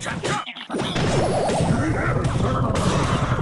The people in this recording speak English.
Chop, chop!